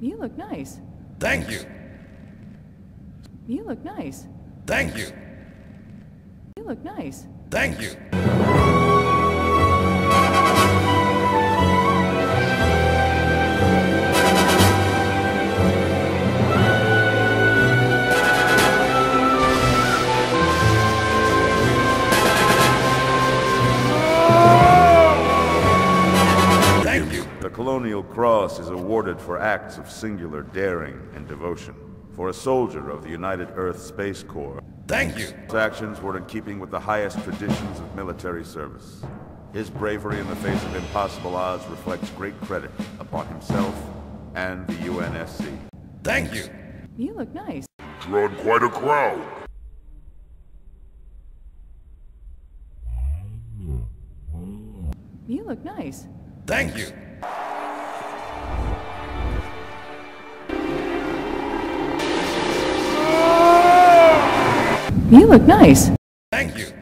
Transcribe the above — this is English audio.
You look nice. Thank you. You look nice. Thank you. You look nice. Thank you. The Colonial Cross is awarded for acts of singular daring and devotion. For a soldier of the United Earth Space Corps, thank you! His actions were in keeping with the highest traditions of military service. His bravery in the face of impossible odds reflects great credit upon himself and the UNSC. Thank you! You look nice. Drawn quite a crowd. You look nice. Thank you! You look nice. Thank you.